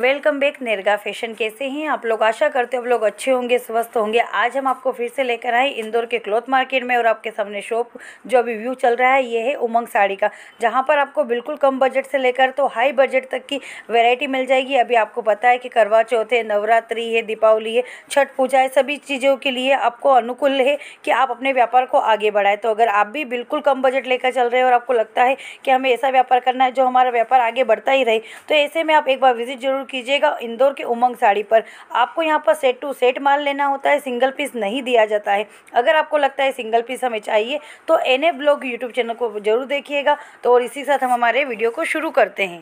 Welcome back निर्गा fashion. कैसे हैं आप लोग? आशा करते हैं आप लोग अच्छे होंगे, स्वस्थ होंगे। आज हम आपको फिर से लेकर आए इंदौर के क्लॉथ मार्केट में और आपके सामने शॉप जो अभी व्यू चल रहा है ये है उमंग साड़ी का, जहां पर आपको बिल्कुल कम बजट से लेकर तो हाई बजट तक की वैरायटी मिल जाएगी। अभी आपको पता है कि करवा चौथ है, नवरात्रि है, दीपावली है, छठ पूजा है, सभी चीज़ों के लिए आपको अनुकूल है कि आप अपने व्यापार को आगे बढ़ाएं। तो अगर आप भी बिल्कुल कम बजट लेकर चल रहे हो और आपको लगता है कि हमें ऐसा व्यापार करना है जो हमारा व्यापार आगे बढ़ता ही रहे, तो ऐसे में आप एक बार विजिट जरूर कीजिएगा इंदौर के उमंग साड़ी पर। आपको यहाँ पर सेट टू सेट माल लेना होता है, सिंगल पीस नहीं दिया जाता है। अगर आपको लगता है सिंगल पीस हमें चाहिए तो एनए ब्लॉग यूट्यूब चैनल को जरूर देखिएगा। तो और इसी साथ हम हमारे वीडियो को शुरू करते हैं।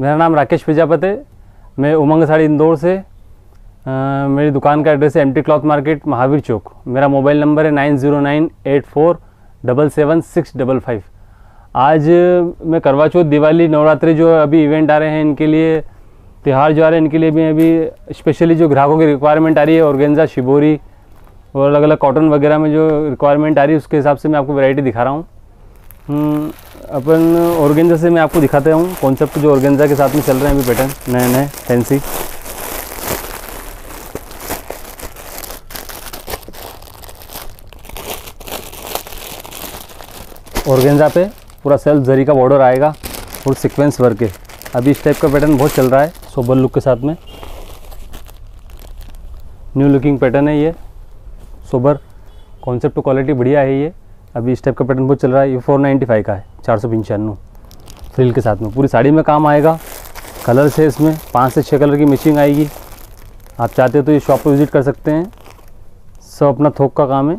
मेरा नाम राकेश प्रजापति, मैं उमंग साड़ी इंदौर से। मेरी दुकान का एड्रेस है MT cloth market, Mahavir Chowk. मेरा मोबाइल नंबर है 9098477655। आज मैं करवा चौथ, दिवाली, नवरात्रि जो अभी इवेंट आ रहे हैं इनके लिए, त्यौहार जो आ रहे हैं इनके लिए भी अभी स्पेशली जो ग्राहकों की रिक्वायरमेंट आ रही है, ऑर्गेन्जा, शिबोरी और अलग अलग कॉटन वगैरह में जो रिक्वायरमेंट आ रही है उसके हिसाब से मैं आपको वैरायटी दिखा रहा हूँ। अपन ऑर्गेन्जा से मैं आपको दिखाता हूँ कॉन्सेप्ट जो ऑर्गेन्जा के साथ में चल रहे हैं अभी पैटर्न नए नए फैंसी। ऑर्गेन्जा पे पूरा सेल्फ जरी का बॉर्डर आएगा और सीक्वेंस वर्क है। अभी इस टाइप का पैटर्न बहुत चल रहा है सोबर लुक के साथ में, न्यू लुकिंग पैटर्न है ये। सोबर कॉन्सेप्ट टू क्वालिटी बढ़िया है ये। अभी इस टाइप का पैटर्न बहुत चल रहा है। ये 495 का है, 495 फ्रिल के साथ में। पूरी साड़ी में काम आएगा, कलर्स है इसमें 5 से 6 कलर की मिक्सिंग आएगी। आप चाहते हो तो ये शॉप पर विजिट कर सकते हैं, सब अपना थोक का काम है।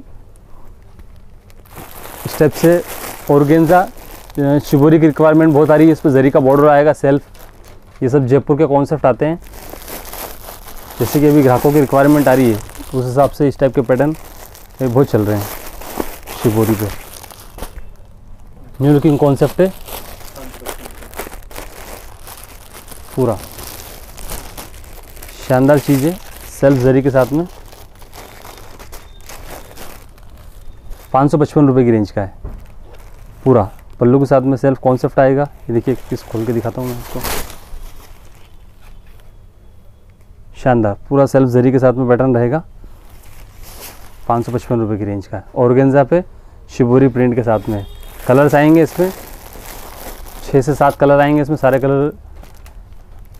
इस टाइप से ऑर्गेन्जा, शिबोरी की रिक्वायरमेंट बहुत आ रही है। इस पर जरी का बॉर्डर आएगा, सेल्फ, ये सब जयपुर के कॉन्सेप्ट आते हैं। जैसे कि अभी ग्राहकों की रिक्वायरमेंट आ रही है उस हिसाब से इस टाइप के पैटर्न बहुत चल रहे हैं। शिबोरी पे न्यू लुकिंग कॉन्सेप्ट है पूरा, शानदार चीज़ है। सेल्फ जरी के साथ में 555 रुपये की रेंज का है। पूरा पल्लू के साथ में सेल्फ कॉन्सेप्ट आएगा। ये देखिए, किस खोल के दिखाता हूँ मैं आपको। शानदार पूरा सेल्फ जरी के साथ में पैटर्न रहेगा। 555 रुपये की रेंज का है। ऑर्गेन्जा पे शिबोरी प्रिंट के साथ में कलर्स आएंगे इसमें, 6 से 7 कलर आएंगे इसमें। सारे कलर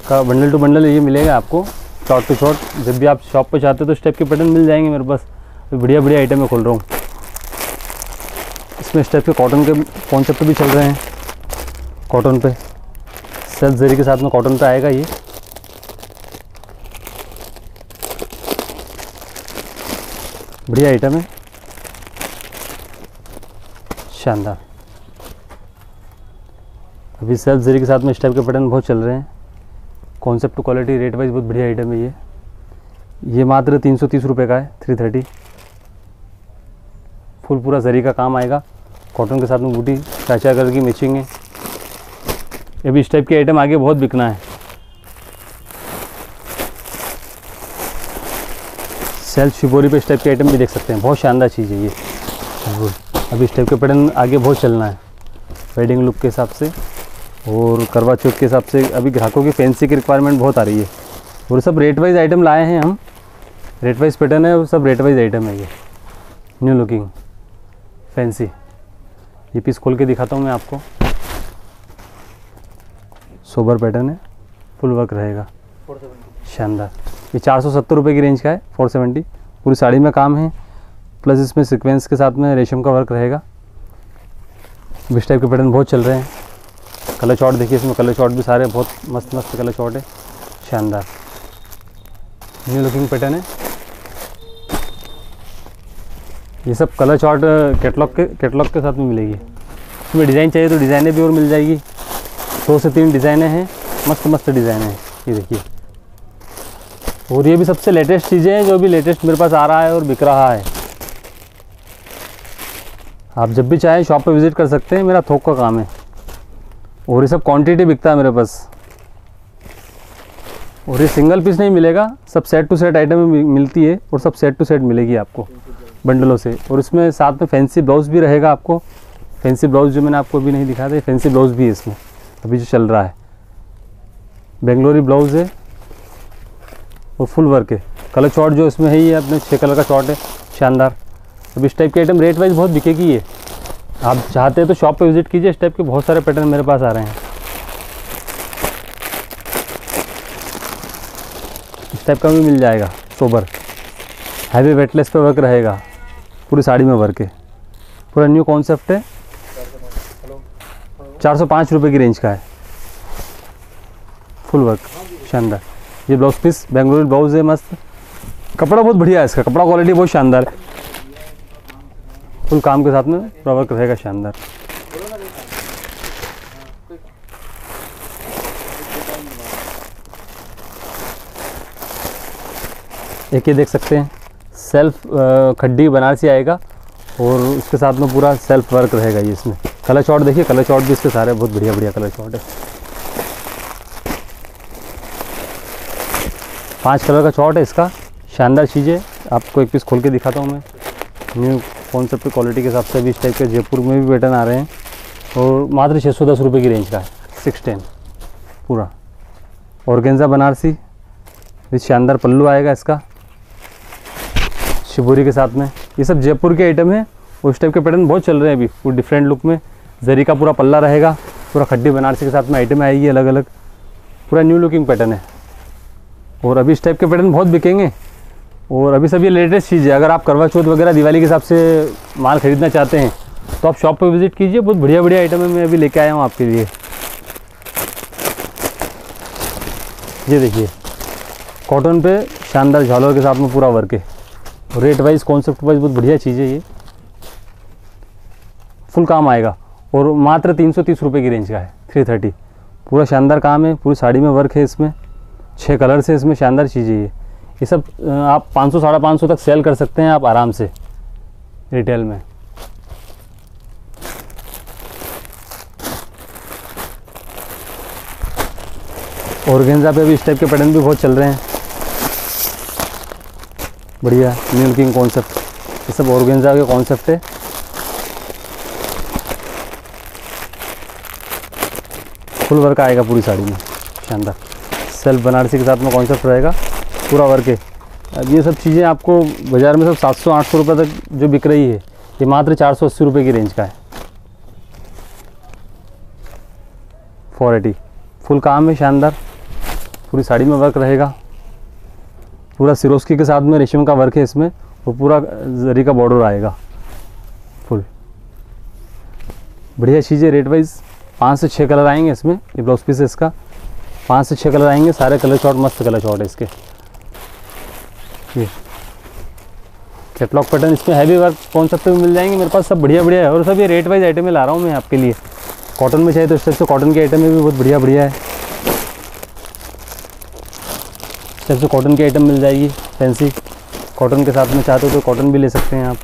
का बंडल टू बंडल ये मिलेगा आपको, शॉर्ट टू शॉर्ट। जब भी आप शॉप पर जाते हो तो इस टाइप के पैटर्न मिल जाएंगे मेरे पास। बढ़िया बढ़िया आइटम मैं खोल रहा हूँ। इसमें इस टाइप के कॉटन के कॉन्सेप्ट भी चल रहे हैं। कॉटन पे सेल्फ जरी के साथ में कॉटन पे आएगा ये। बढ़िया आइटम है, शानदार। अभी सेल्फ जरी के साथ में इस टाइप के पैटर्न बहुत चल रहे हैं। Concept to quality, rate wise बहुत बढ़िया आइटम है ये। ये मात्र 330 रुपये का है, 330। फुल पूरा जरी का काम आएगा, कॉटन के साथ में बूटी, चाचा कलर की मैचिंग है। अभी इस टाइप के आइटम आगे बहुत बिकना है। सेल्फ शिबोरी पे इस टाइप के आइटम भी देख सकते हैं, बहुत शानदार चीज़ है ये। अभी इस टाइप के पैटर्न आगे बहुत चलना है वेडिंग लुक के हिसाब से और करवा चौथ के हिसाब से। अभी ग्राहकों की फैंसी की रिक्वायरमेंट बहुत आ रही है और सब रेट वाइज आइटम लाए हैं हम। रेट वाइज पैटर्न है और सब रेट वाइज आइटम है ये। न्यू लुकिंग फैंसी, ये पीस खोल के दिखाता हूँ मैं आपको। सोबर पैटर्न है, फुल वर्क रहेगा, शानदार। ये 470 रुपये की रेंज का है, 470। पूरी साड़ी में काम है, प्लस इसमें सीक्वेंस के साथ में रेशम का वर्क रहेगा। इस टाइप के पैटर्न बहुत चल रहे हैं। कलर शॉट देखिए, इसमें कलर शॉट भी सारे बहुत मस्त मस्त कलर शॉट है, शानदार। न्यू लुकिंग पैटर्न है ये। सब कलर चार्ट कैटलॉग के साथ में मिलेगी। इसमें डिज़ाइन चाहिए तो डिज़ाइनें भी और मिल जाएगी। 2 से 3 डिज़ाइनें हैं, मस्त मस्त डिज़ाइनें हैं ये देखिए। और ये भी सबसे लेटेस्ट चीज़ें हैं जो भी लेटेस्ट मेरे पास आ रहा है और बिक रहा है। आप जब भी चाहें शॉप पर विज़िट कर सकते हैं, मेरा थोक का काम है और ये सब क्वान्टिटी बिकता है मेरे पास। और ये सिंगल पीस नहीं मिलेगा, सब सेट टू सेट आइटम मिलती है और सब सेट टू सेट मिलेगी आपको बंडलों से। और इसमें साथ में फैंसी ब्लाउज़ भी रहेगा आपको। फैंसी ब्लाउज़ जो मैंने आपको अभी नहीं दिखाया था, फैंसी ब्लाउज़ भी है इसमें अभी जो चल रहा है। बेंगलोरी ब्लाउज़ है और फुल वर्क है। कलर शॉर्ट जो इसमें है ये अपने 6 कलर का शॉर्ट है, शानदार। अब इस टाइप के आइटम रेट वाइज बहुत बिकेगी ये। आप चाहते हैं तो शॉप पे विज़िट कीजिए, इस टाइप के बहुत सारे पैटर्न मेरे पास आ रहे हैं। इस टाइप का भी मिल जाएगा, सोबर हैवी वेटलेस पे वर्क रहेगा, पूरी साड़ी में वर्क है, पूरा न्यू कॉन्सेप्ट है। 405 रुपये की रेंज का है, फुल वर्क, शानदार। ये ब्लाउज पीस बेंगलोरी ब्लाउज है, मस्त। कपड़ा बहुत बढ़िया है इसका, कपड़ा क्वालिटी बहुत शानदार है, फुल काम के साथ में पूरा वर्क रहेगा, शानदार। एक ये देख सकते हैं सेल्फ खड्डी बनारसी आएगा और उसके साथ में पूरा सेल्फ वर्क रहेगा ये। इसमें कलर शॉट देखिए, कलर शॉट भी इसके सारे बहुत बढ़िया बढ़िया कलर शॉट है। 5 कलर का शॉट है इसका, शानदार चीज़ें। आपको एक पीस खोल के दिखाता हूँ मैं। न्यू कॉन्सेप्ट क्वालिटी के हिसाब से भी इस टाइप के जयपुर में भी पैटर्न आ रहे हैं और मात्र 610 रुपये की रेंज का है। 610 पूरा ऑर्गेन्जा बनारसी भी, शानदार पल्लू आएगा इसका, शिवपुरी के साथ में। ये सब जयपुर के आइटम हैं, उस टाइप के पैटर्न बहुत चल रहे हैं अभी, वो डिफरेंट लुक में। जरी का पूरा पल्ला रहेगा, पूरा खड्डी बनारसी के साथ में आइटम आएगी अलग अलग, पूरा न्यू लुकिंग पैटर्न है। और अभी इस टाइप के पैटर्न बहुत बिकेंगे और अभी सब ये लेटेस्ट चीज़ है। अगर आप करवा चौथ वगैरह दिवाली के हिसाब से माल ख़रीदना चाहते हैं तो आप शॉप पर विज़िट कीजिए, बहुत बढ़िया बढ़िया आइटम है, मैं अभी लेके आया हूँ आपके लिए। ये देखिए कॉटन पे शानदार झालर के साथ में पूरा वर्क है, रेट वाइज कॉन्सेप्ट वाइज बहुत बढ़िया चीज़ है ये, फुल काम आएगा और मात्र 330 रुपये की रेंज का है। 330 पूरा शानदार काम है, पूरी साड़ी में वर्क है, इसमें 6 कलर्स है, इसमें शानदार चीज़ है ये सब। आप 500 साढ़े 500 तक सेल कर सकते हैं आप आराम से रिटेल में। ऑर्गेन्जा पे भी इस टाइप के पैटर्न भी बहुत चल रहे हैं, बढ़िया न्यू लुकिंग कॉन्सेप्ट। ये सब ऑर्गेन्जा के कॉन्सेप्ट है। फुल वर्क आएगा पूरी साड़ी में, शानदार। सेल्फ बनारसी के साथ में कॉन्सेप्ट रहेगा, पूरा वर्क है। अब ये सब चीज़ें आपको बाज़ार में सब 700-800 रुपये तक जो बिक रही है, ये मात्र 480 रुपये की रेंज का है। 480 फुल काम है, शानदार, पूरी साड़ी में वर्क रहेगा, पूरा सिरोस्की के साथ में रेशम का वर्क है इसमें और पूरा जरी का बॉर्डर आएगा, फुल बढ़िया चीज़ें। रेट वाइज 5 से 6 कलर आएंगे इसमें। ये ब्लाउज पीस है इसका, 5 से 6 कलर आएंगे, सारे कलर शॉट मस्त कलर शॉट है इसके। ये कैटलॉग पैटर्न, इसमें हैवी वर्क कॉन्सेप्ट में मिल जाएंगे मेरे पास, सब बढ़िया बढ़िया है। और सब ये रेट वाइज आइटमें ला रहा हूँ मैं आपके लिए। कॉटन में चाहिए तो इस टाइप से कॉटन के आइटम में भी बहुत बढ़िया बढ़िया है, इस टाइप से कॉटन की आइटम मिल जाएगी। फैंसी कॉटन के साथ में चाहते हो तो कॉटन भी ले सकते हैं आप।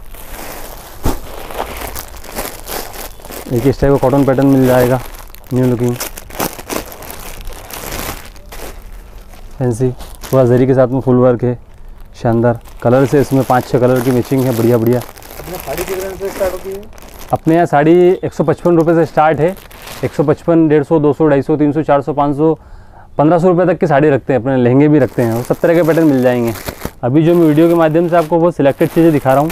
एक इस टाइप का कॉटन पैटर्न मिल जाएगा, न्यू लुकिंग फैंसी, पूरा जरी के साथ में फुल वर्क है, शानदार। कलर से इसमें 5-6 कलर की मैचिंग है, बढ़िया बढ़िया। अपने यहाँ साड़ी 155 रुपये से स्टार्ट है, 155, 150, 200, 250, 300, 400, 500, 1500 रुपये तक की साड़ी रखते हैं अपने, लहंगे भी रखते हैं और सब तरह के पैटर्न मिल जाएंगे। अभी जो मैं वीडियो के माध्यम से आपको वो सिलेक्टेड चीज़ें दिखा रहा हूँ।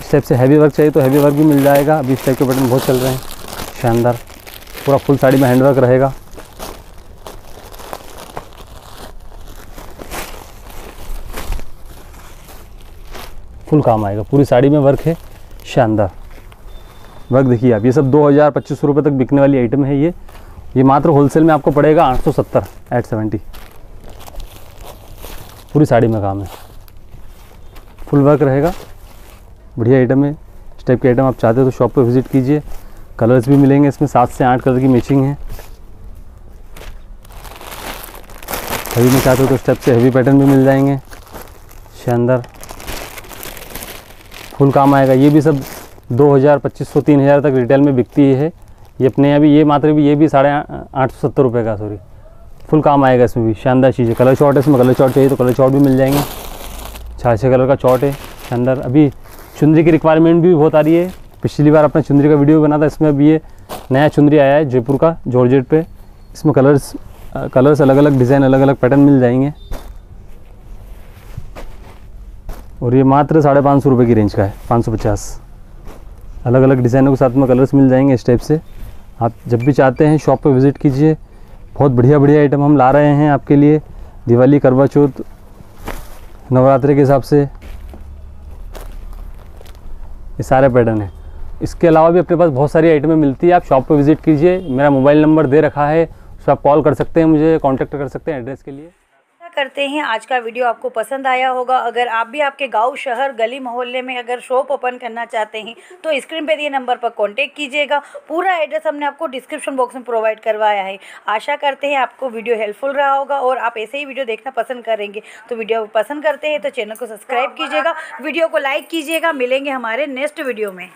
इस टाइप से हैवी वर्क चाहिए तो हैवी वर्क भी मिल जाएगा, अभी इस टाइप के पैटर्न बहुत चल रहे हैं, शानदार। पूरा फुल साड़ी में हैंड वर्क रहेगा, फुल काम आएगा, पूरी साड़ी में वर्क है, शानदार वर्क। देखिए आप, ये सब 2000-2500 रुपये तक बिकने वाली आइटम है ये मात्र होलसेल में आपको पड़ेगा 870 एट 70। पूरी साड़ी में काम है, फुल वर्क रहेगा, बढ़िया आइटम है। इस टाइप के आइटम आप चाहते हो तो शॉप पर विज़िट कीजिए। कलर्स भी मिलेंगे इसमें, 7 से 8 कलर की मैचिंग है। हैवी में चाहते हो तो इस टाइप से हैवी पैटर्न भी मिल जाएंगे, शानदार, फुल काम आएगा। ये भी सब 2000-2500-3000 तक रिटेल में बिकती है। ये अपने यहाँ भी ये भी 870 रुपये का, सॉरी, फुल काम आएगा इसमें भी, शानदार चीज़ है। कलर शॉट है इसमें, कलर शॉट चाहिए तो कलर शॉट भी मिल जाएंगे, 6-6 कलर का शॉट है, शानदार। अभी चुंदरी की रिक्वायरमेंट भी बहुत आ रही है। पिछली बार अपना चुंदरी का वीडियो बना था, इसमें अभी ये नया चुंदरी आया है जयपुर का, जॉर्जेट पे। इसमें कलर्स कलर्स, अलग अलग डिज़ाइन, अलग अलग पैटर्न मिल जाएंगे। और ये मात्र 550 रुपये की रेंज का है, 550। अलग अलग डिज़ाइनों के साथ में कलर्स मिल जाएंगे इस टाइप से। आप जब भी चाहते हैं शॉप पर विज़िट कीजिए, बहुत बढ़िया बढ़िया आइटम हम ला रहे हैं आपके लिए। दिवाली, करवा चौथ, नवरात्रि के हिसाब से ये सारे पैटर्न हैं। इसके अलावा भी अपने पास बहुत सारी आइटमें मिलती है, आप शॉप पर विज़िट कीजिए। मेरा मोबाइल नंबर दे रखा है, उस पर आप कॉल कर सकते हैं, मुझे कॉन्टैक्ट कर सकते हैं एड्रेस के लिए। करते हैं आज का वीडियो आपको पसंद आया होगा। अगर आप भी आपके गांव, शहर, गली मोहल्ले में अगर शॉप ओपन करना चाहते हैं तो स्क्रीन पे दिए नंबर पर कांटेक्ट कीजिएगा। पूरा एड्रेस हमने आपको डिस्क्रिप्शन बॉक्स में प्रोवाइड करवाया है। आशा करते हैं आपको वीडियो हेल्पफुल रहा होगा और आप ऐसे ही वीडियो देखना पसंद करेंगे। तो वीडियो पसंद करते हैं तो चैनल को सब्सक्राइब कीजिएगा, वीडियो को लाइक कीजिएगा। मिलेंगे हमारे नेक्स्ट वीडियो में।